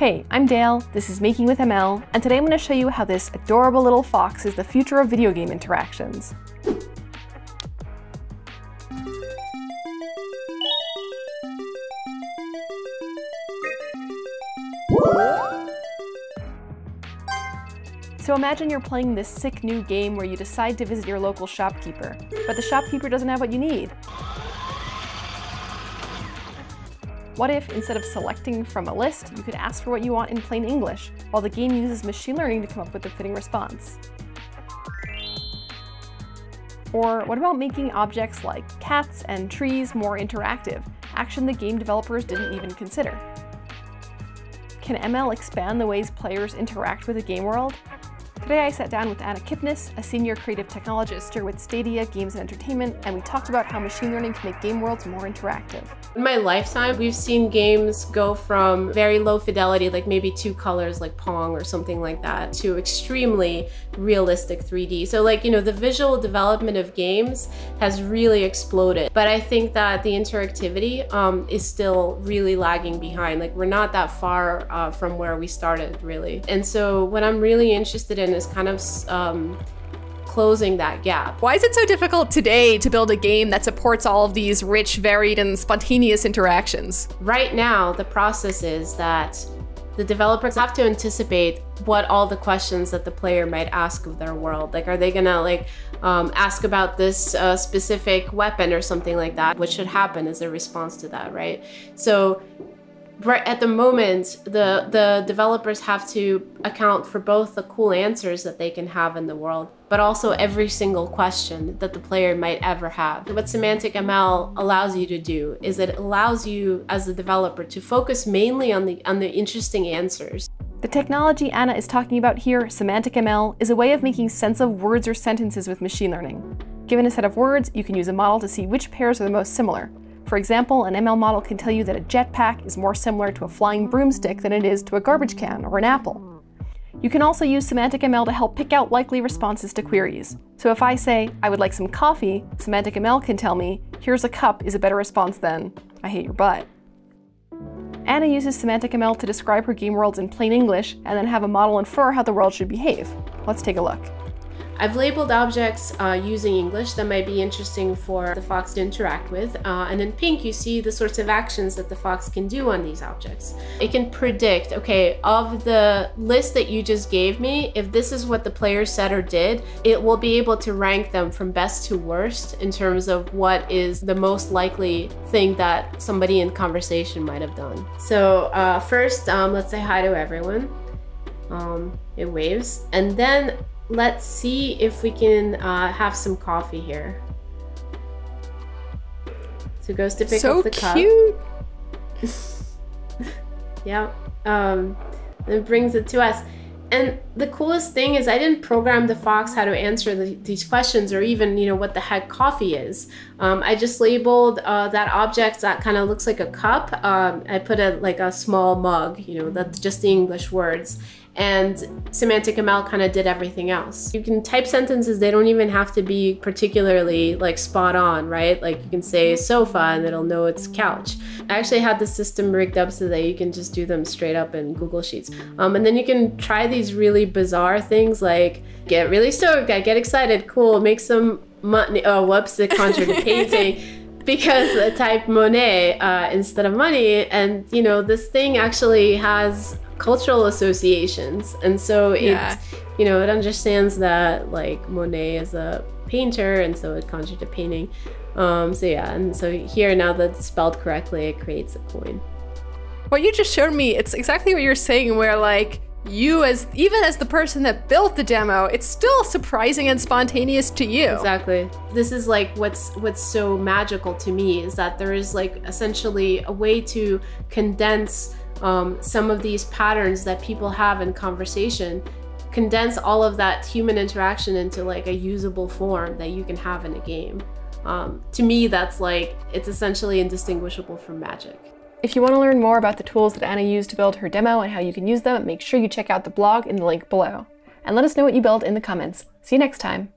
Hey, I'm Dale, this is Making with ML, and today I'm going to show you how this adorable little fox is the future of video game interactions. So imagine you're playing this sick new game where you decide to visit your local shopkeeper, but the shopkeeper doesn't have what you need. What if, instead of selecting from a list, you could ask for what you want in plain English, while the game uses machine learning to come up with a fitting response? Or what about making objects like cats and trees more interactive, action the game developers didn't even consider? Can ML expand the ways players interact with the game world? Today I sat down with Anna Kipnis, a senior creative technologist here with Stadia Games and Entertainment, and we talked about how machine learning can make game worlds more interactive. In my lifetime, we've seen games go from very low fidelity, like maybe 2 colors, like Pong or something like that, to extremely realistic 3D. So like, you know, the visual development of games has really exploded. But I think that the interactivity is still really lagging behind. Like, we're not that far from where we started, really. And so what I'm really interested in is kind of closing that gap. Why is it so difficult today to build a game that supports all of these rich, varied, and spontaneous interactions? Right now, the process is that the developers have to anticipate what all the questions that the player might ask of their world. Like, are they gonna like ask about this specific weapon or something like that? What should happen is a response to that, right? So right at the moment, the developers have to account for both the cool answers that they can have in the world, but also every single question that the player might ever have. What Semantic ML allows you to do is it allows you as a developer to focus mainly on the interesting answers. The technology Anna is talking about here, Semantic ML, is a way of making sense of words or sentences with machine learning. Given a set of words, you can use a model to see which pairs are the most similar. For example, an ML model can tell you that a jetpack is more similar to a flying broomstick than it is to a garbage can or an apple. You can also use Semantic ML to help pick out likely responses to queries. So if I say, I would like some coffee, Semantic ML can tell me, here's a cup is a better response than, I hate your butt. Anna uses Semantic ML to describe her game worlds in plain English and then have a model infer how the world should behave. Let's take a look. I've labeled objects using English that might be interesting for the fox to interact with. And in pink, you see the sorts of actions that the fox can do on these objects. It can predict, okay, of the list that you just gave me, if this is what the player said or did, it will be able to rank them from best to worst in terms of what is the most likely thing that somebody in conversation might have done. So first, let's say hi to everyone. It waves, and then let's see if we can have some coffee here. So it goes to pick up the cup. So cute! Yeah. It brings it to us. And the coolest thing is I didn't program the fox how to answer these questions or even, you know, what the heck coffee is. I just labeled that object that kind of looks like a cup. I put like a small mug, you know, that's just the English words. And Semantic ML kind of did everything else. You can type sentences, they don't even have to be particularly like spot on, right? Like you can say sofa and it'll know it's couch. I actually had the system rigged up so that you can just do them straight up in Google Sheets. And then you can try these really bizarre things like get really stoked, I get excited, cool, make some money. Oh, whoops, the contradicting painting. Because I typed Monet instead of money, and you know, this thing actually has cultural associations, and so it understands that like Monet is a painter, and so it conjured a painting. And so here, now that it's spelled correctly, it creates a coin. What you just showed me, it's exactly what you're saying, where like you even as the person that built the demo, it's still surprising and spontaneous to you. Exactly. This is like what's so magical to me is that there is like essentially a way to condense some of these patterns that people have in conversation, condense all of that human interaction into like a usable form that you can have in a game. To me, that's like, it's essentially indistinguishable from magic. If you want to learn more about the tools that Anna used to build her demo and how you can use them, make sure you check out the blog in the link below. And let us know what you build in the comments. See you next time.